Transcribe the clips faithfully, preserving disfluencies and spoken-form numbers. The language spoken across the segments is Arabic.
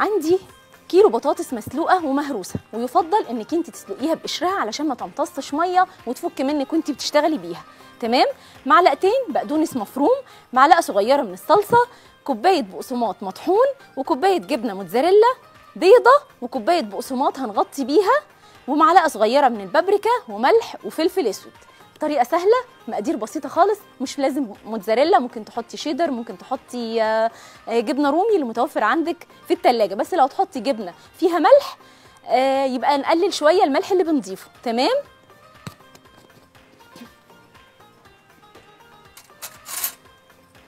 عندي كيلو بطاطس مسلوقه ومهروسه، ويفضل انك انت تسلقيها بقشرها علشان ما تمتصش ميه وتفك منك وانت بتشتغلي بيها، تمام؟ معلقتين بقدونس مفروم، معلقه صغيره من الصلصه، كوبايه بقسماط مطحون، وكوبايه جبنه موتزاريلا، بيضه، وكوبايه بقسماط هنغطي بيها، ومعلقه صغيره من البابريكا وملح وفلفل اسود. طريقه سهله، مقادير بسيطه خالص، مش لازم موتزاريلا، ممكن تحطي شيدر، ممكن تحطي جبنه رومي اللي متوفر عندك في التلاجة، بس لو تحطي جبنه فيها ملح يبقى نقلل شويه الملح اللي بنضيفه، تمام؟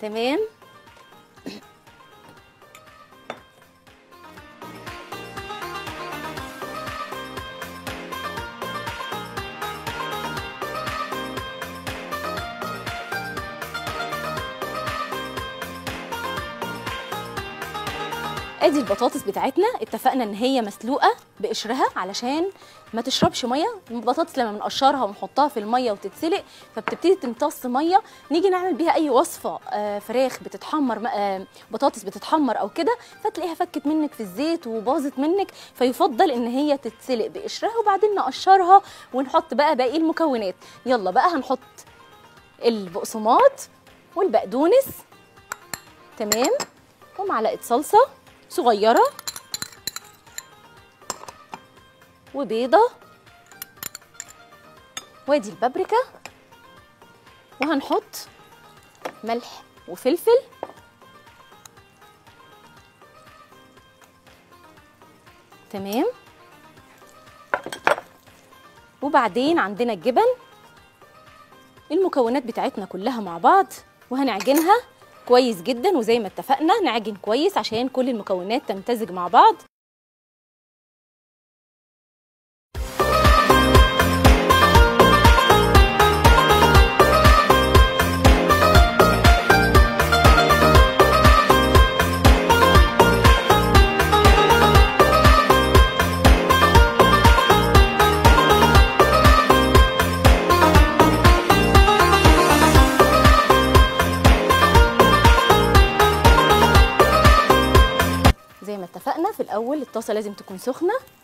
تمام. ادي البطاطس بتاعتنا، اتفقنا ان هي مسلوقه بقشرها علشان ما تشربش ميه، البطاطس لما بنقشرها ونحطها في الميه وتتسلق فبتبتدي تمتص ميه، نيجي نعمل بيها اي وصفه، فراخ بتتحمر، بطاطس بتتحمر او كده، فتلاقيها فكت منك في الزيت وباظت منك، فيفضل ان هي تتسلق بقشرها وبعدين نقشرها ونحط بقى باقي المكونات. يلا بقى هنحط البقسماط والبقدونس، تمام، ومعلقه صلصه صغيرة وبيضة، وادي البابريكا، وهنحط ملح وفلفل، تمام، وبعدين عندنا الجبن. المكونات بتاعتنا كلها مع بعض وهنعجنها كويس جدا، وزي ما اتفقنا نعجن كويس عشان كل المكونات تمتزج مع بعض. زي ما اتفقنا في الأول الطاسة لازم تكون سخنة،